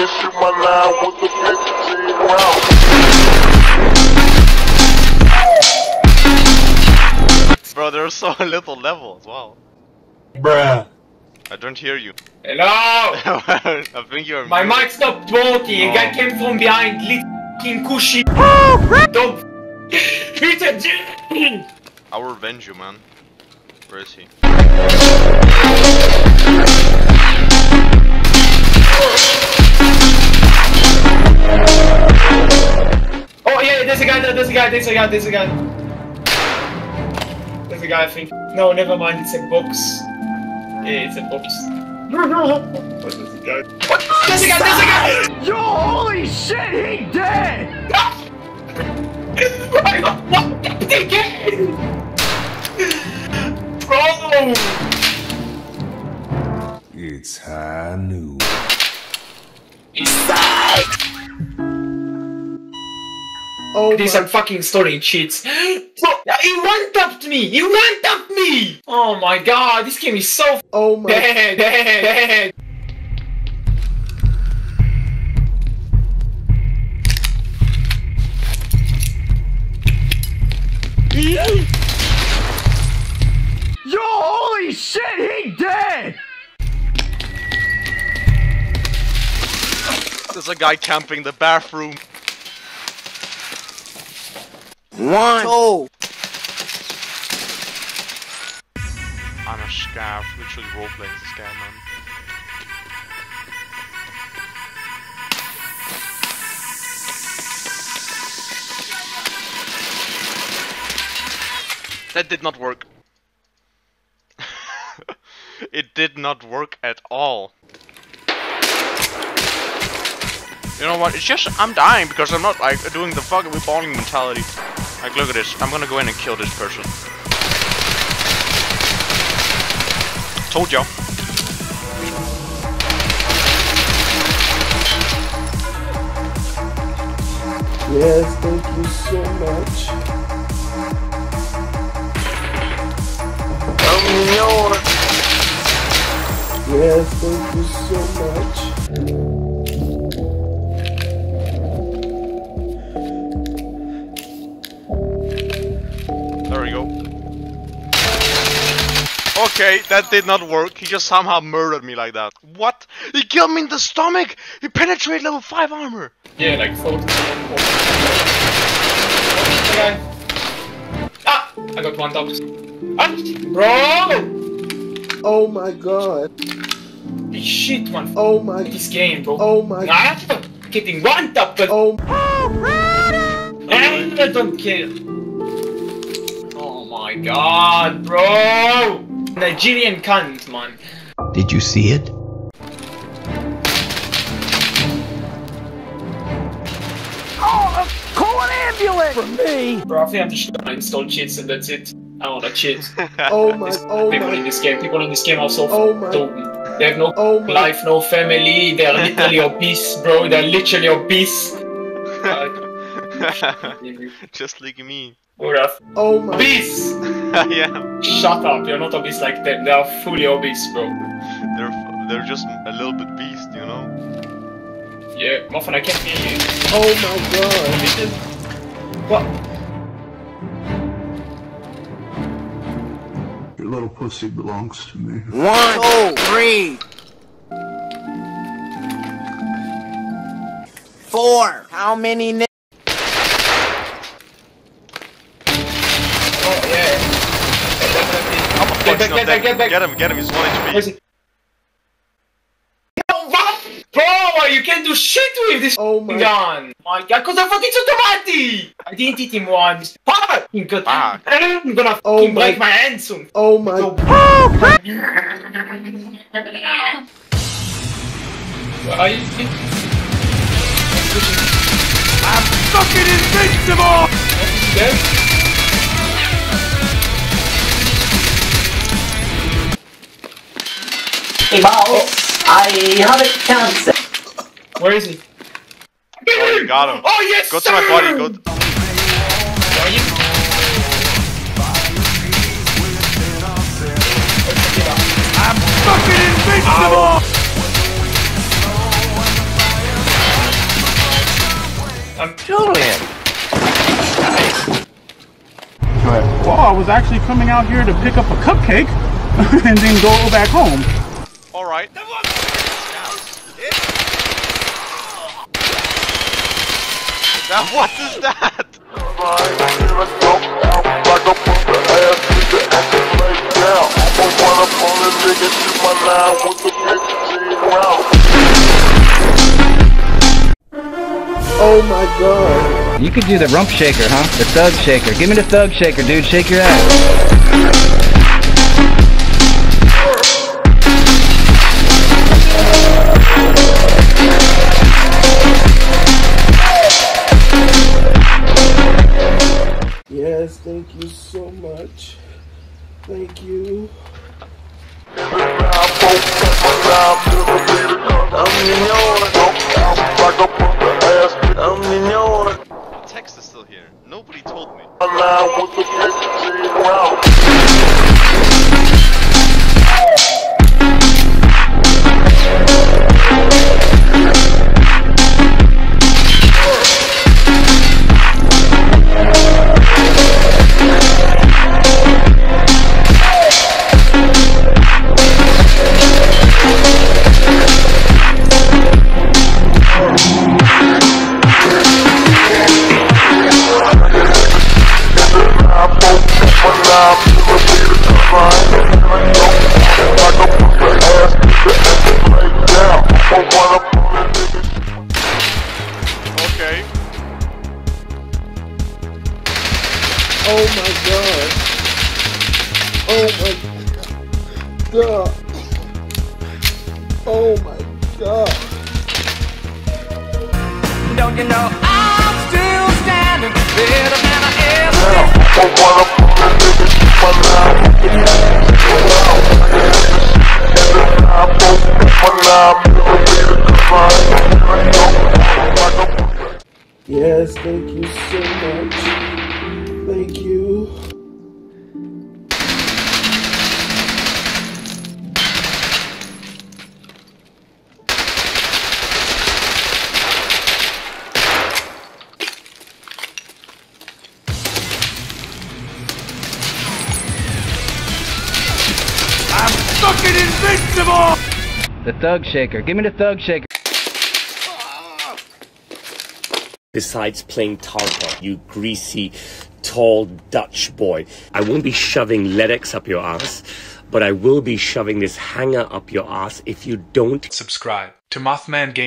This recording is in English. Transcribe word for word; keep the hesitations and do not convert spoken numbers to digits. issue my line with the fifteen rounds. Bro, there's so little levels, wow. Bruh. I don't hear you. Hello! I think you're My muted. Mic stopped talking, oh. A guy came from behind, licking cushy. Don't Peter Jackson! I'll revenge you, man. Where is he? Oh yeah, there's a guy there, there's a guy, there's a guy, there's a guy. There's a guy, I think. No, never mind, it's a box. Yeah, it's a box. What is the guy? What? There's a guy, there's a guy! Yo, holy shit, he dead! What the game? Oh. It's high noon. Inside! Oh, these are fucking story cheats. Bro, he one-tapped me! He one-tapped me! Oh my god, this game is so oh my bad, bad, bad. Yeah. Yo, holy shit, he dead! There's a guy camping the bathroom. One. Oh. I'm a scav, literally roleplaying as a scav, man. That did not work. It did not work at all. You know what? It's just I'm dying because I'm not like doing the fucking balling mentality. Like, look at this. I'm gonna go in and kill this person. Told y'all. Yes, thank you so much. Oh, no. Yes, thank you so much. There we go. Okay, that did not work. He just somehow murdered me like that. What? He killed me in the stomach! He penetrated level five armor! Yeah, like four. Okay. Ah! I got one top. Ah! Bro! Oh my god. This shit, man. Oh my. This game, bro. Oh my. I'm getting one tap, but. Oh. And I don't care. Oh my god, bro. Nigerian cunt, man. Did you see it? Oh, call an ambulance for me. Bro, I think I'm just gonna install cheats and that's it. I wanna cheat. Oh my, oh people my. in this game, people in this game are so oh my. Dope. They have no oh life, no family, they are literally obese, bro, they are literally obese. Just like me. Oh my. Obese! Yeah. Shut up, you're not obese like them, they are fully obese, bro. They're f they're just a little bit beast, you know? Yeah, Moffin, I can't hear you. Oh my god. What? Little pussy belongs to me. One, two, three, four. How many? N oh yeah. Get, get, get, get, get, get him! Get him! He's one H P. No, what? Bro, you can't do shit with this oh my gun. My God, cause I fucking automatic. I didn't hit him once. I'm gonna, I'm gonna oh fucking my. break my hand soon. Oh my. Oh. Are you? I'm fucking invincible! Hey, Miles, I have a cancer. Where is he? Oh, you got him. Oh, yes, Go sir. to my body. Go to Are you? I'm fucking invincible! Ow. I'm killing him. But, well, I was actually coming out here to pick up a cupcake and then go back home. All right. Now, what is that? Oh my god. You could do the rump shaker, huh? The thug shaker. Give me the thug shaker, dude. Shake your ass. Thank you so much. Thank you. The text is still here. Nobody told me. Oh my god. Oh my god. Oh my god. Don't you know I'm still standing better than I ever. Yes, thank you so much. Thank you. I'm fucking invincible! The thug shaker. Give me the thug shaker. Besides playing Tarkov, you greasy, tall Dutch boy, I won't be shoving Ledex up your ass, but I will be shoving this hanger up your ass if you don't subscribe to MothmanGaming.